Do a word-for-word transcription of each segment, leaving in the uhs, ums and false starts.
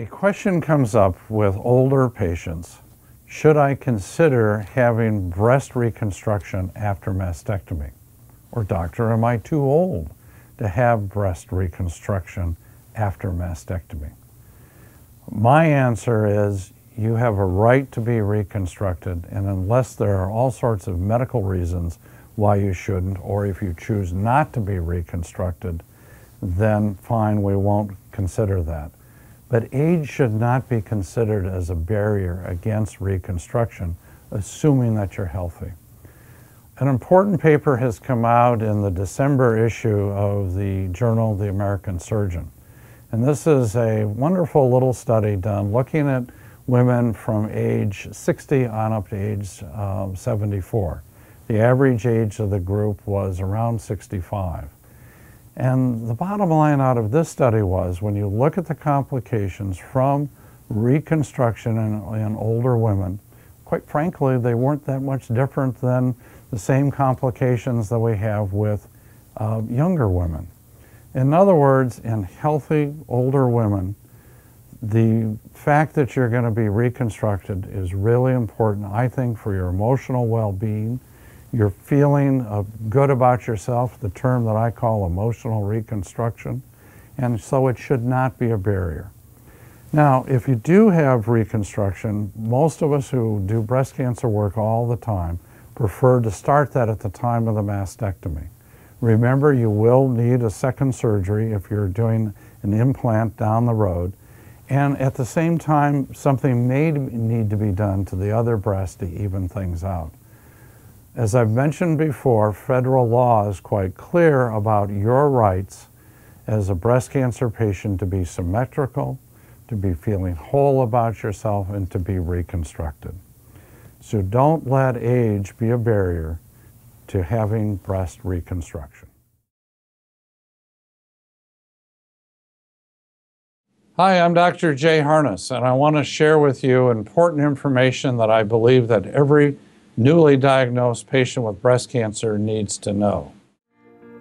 A question comes up with older patients, should I consider having breast reconstruction after mastectomy? Or doctor, am I too old to have breast reconstruction after mastectomy? My answer is you have a right to be reconstructed, and unless there are all sorts of medical reasons why you shouldn't, or if you choose not to be reconstructed, then fine, we won't consider that. But age should not be considered as a barrier against reconstruction, assuming that you're healthy. An important paper has come out in the December issue of the journal The American Surgeon. And this is a wonderful little study done looking at women from age sixty on up to age um, seventy-four. The average age of the group was around sixty-five. And the bottom line out of this study was, when you look at the complications from reconstruction in, in older women, quite frankly, they weren't that much different than the same complications that we have with uh, younger women. In other words, in healthy older women, the fact that you're going to be reconstructed is really important, I think, for your emotional well-being. You're feeling uh, good about yourself, the term that I call emotional reconstruction, and so it should not be a barrier. Now, if you do have reconstruction, most of us who do breast cancer work all the time prefer to start that at the time of the mastectomy. Remember, you will need a second surgery if you're doing an implant down the road, and at the same time, something may need to be done to the other breast to even things out. As I've mentioned before, federal law is quite clear about your rights as a breast cancer patient to be symmetrical, to be feeling whole about yourself, and to be reconstructed. So don't let age be a barrier to having breast reconstruction. Hi, I'm Doctor Jay Harness, and I want to share with you important information that I believe that every newly diagnosed patient with breast cancer needs to know.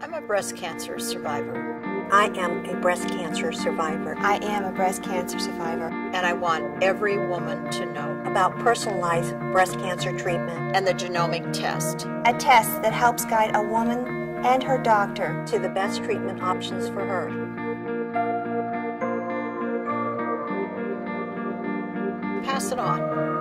I'm a breast cancer survivor. I am a breast cancer survivor. I am a breast cancer survivor. And I want every woman to know about personalized breast cancer treatment and the genomic test. A test that helps guide a woman and her doctor to the best treatment options for her. Pass it on.